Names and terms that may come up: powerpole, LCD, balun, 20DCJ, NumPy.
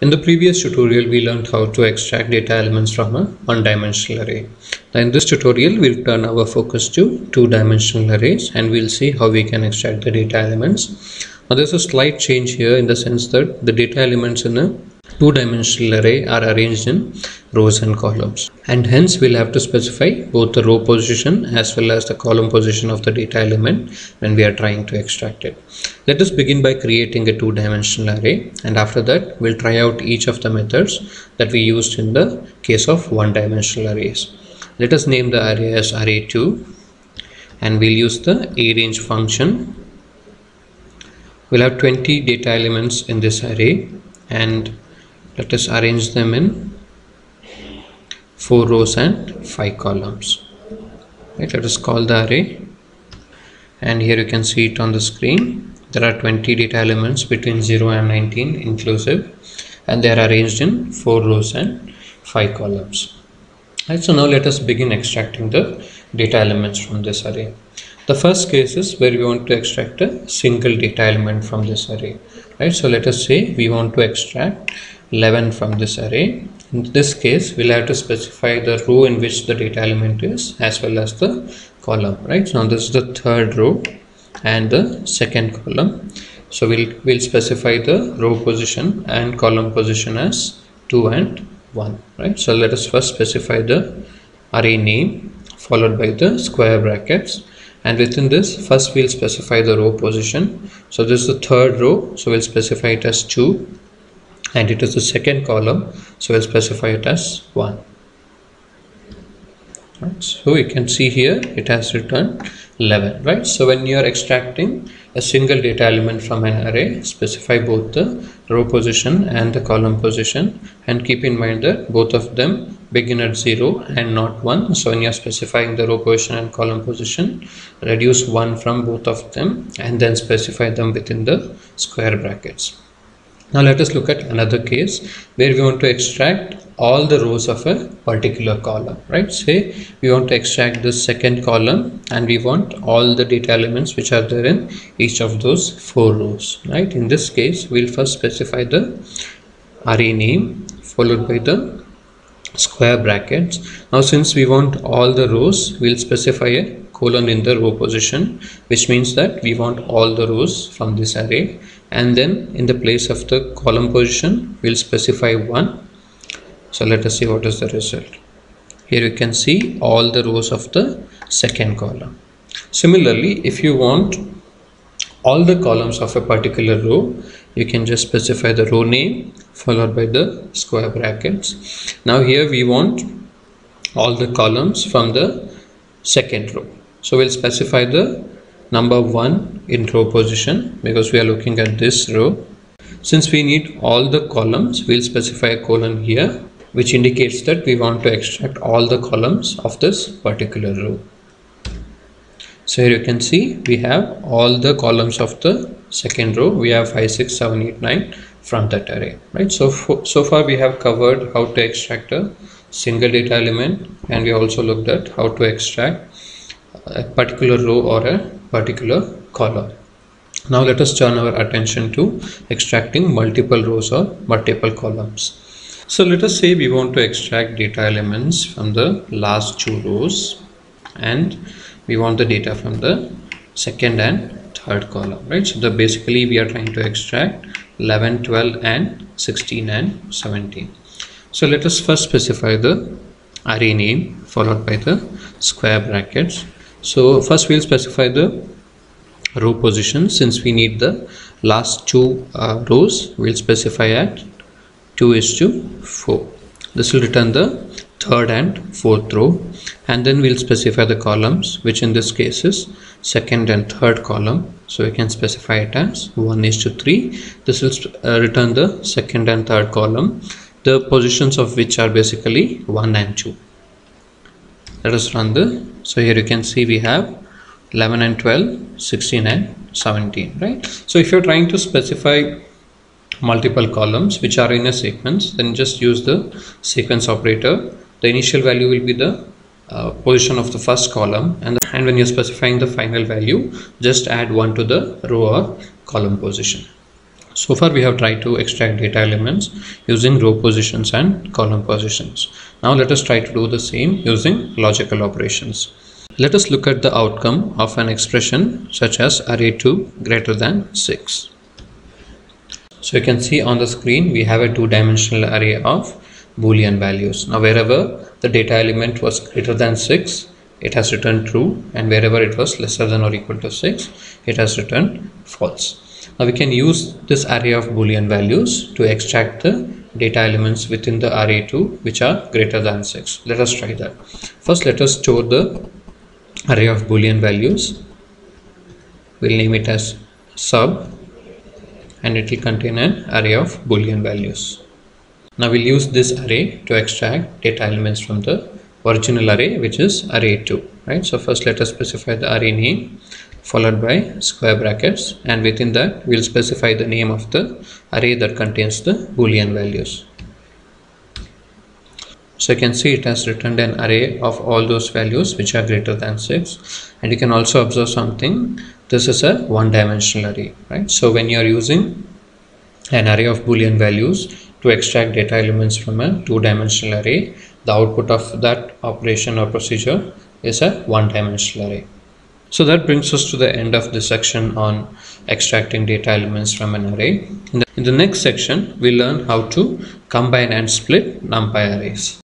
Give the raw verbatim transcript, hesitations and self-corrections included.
In the previous tutorial, we learned how to extract data elements from a one-dimensional array. Now in this tutorial, we'll turn our focus to two-dimensional arrays and we'll see how we can extract the data elements. Now there's a slight change here in the sense that the data elements in a two-dimensional array are arranged in rows and columns, and hence we'll have to specify both the row position as well as the column position of the data element when we are trying to extract it. Let us begin by creating a two-dimensional array, and after that we'll try out each of the methods that we used in the case of one-dimensional arrays. Let us name the array as array two, and we'll use the arrange function. We'll have twenty data elements in this array, and let us arrange them in four rows and five columns. Right, let us call the array, and here you can see it on the screen. There are twenty data elements between zero and nineteen inclusive, and they are arranged in four rows and five columns. Right, so now let us begin extracting the data elements from this array. The first case is where we want to extract a single data element from this array. Right, so let us say we want to extract eleven from this array. In this case, we'll have to specify the row in which the data element is as well as the column. Right, so now this is the third row and the second column, so we'll we'll specify the row position and column position as two and one. Right, so let us first specify the array name followed by the square brackets, and within this first we'll specify the row position. So this is the third row, so we'll specify it as two, and it is the second column, so we'll specify it as one. Right, so you can see here it has returned eleven. Right, so when you are extracting a single data element from an array, specify both the row position and the column position, and keep in mind that both of them begin at zero and not one. So when you are specifying the row position and column position, reduce one from both of them and then specify them within the square brackets. Now let us look at another case where we want to extract all the rows of a particular column. Right, say we want to extract the second column, and we want all the data elements which are there in each of those four rows. Right, in this case we'll first specify the array name followed by the square brackets. Now since we want all the rows, we'll specify a colon in the row position, which means that we want all the rows from this array, and then in the place of the column position we'll specify one. So let us see what is the result. Here you can see all the rows of the second column. Similarly, if you want all the columns of a particular row, you can just specify the row name followed by the square brackets. Now here we want all the columns from the second row, so we'll specify the number one in row position because we are looking at this row. Since we need all the columns, we'll specify a colon here, which indicates that we want to extract all the columns of this particular row. So here you can see we have all the columns of the second row. We have five, six, seven, eight, nine from that array. Right, so so far we have covered how to extract a single data element, and we also looked at how to extract a particular row or a particular column. Now let us turn our attention to extracting multiple rows or multiple columns. So let us say we want to extract data elements from the last two rows, and we want the data from the second and third column. Right, so the basically we are trying to extract eleven, twelve and sixteen and seventeen. So let us first specify the array name followed by the square brackets. So first we'll specify the row position. Since we need the last two uh, rows, we'll specify at two is to four. This will return the third and fourth row, and then we'll specify the columns, which in this case is second and third column, so we can specify it as one is to three. This will uh, return the second and third column, the positions of which are basically one and two. Let us run the. So here you can see we have eleven and twelve, sixteen and seventeen. Right, so if you're trying to specify multiple columns which are in a sequence, then just use the sequence operator. The initial value will be the uh, position of the first column, and, the, and when you're specifying the final value, just add one to the row or column position. So far we have tried to extract data elements using row positions and column positions. Now let us try to do the same using logical operations. Let us look at the outcome of an expression such as array two greater than six. So you can see on the screen we have a two-dimensional array of Boolean values. Now wherever the data element was greater than six, it has returned true, and wherever it was lesser than or equal to six, it has returned false. Now we can use this array of Boolean values to extract the data elements within the array two which are greater than six. Let us try that. First let us store the array of Boolean values. We'll name it as sub, and it will contain an array of Boolean values. Now we'll use this array to extract data elements from the original array, which is array two, right? So first let us specify the array name followed by square brackets, and within that we'll specify the name of the array that contains the Boolean values. So you can see it has returned an array of all those values which are greater than six, and you can also observe something. This is a one-dimensional array, right? So when you are using an array of Boolean values to extract data elements from a two-dimensional array, the output of that operation or procedure is a one-dimensional array. So that brings us to the end of this section on extracting data elements from an array. In the, in the next section, we learn how to combine and split NumPy arrays.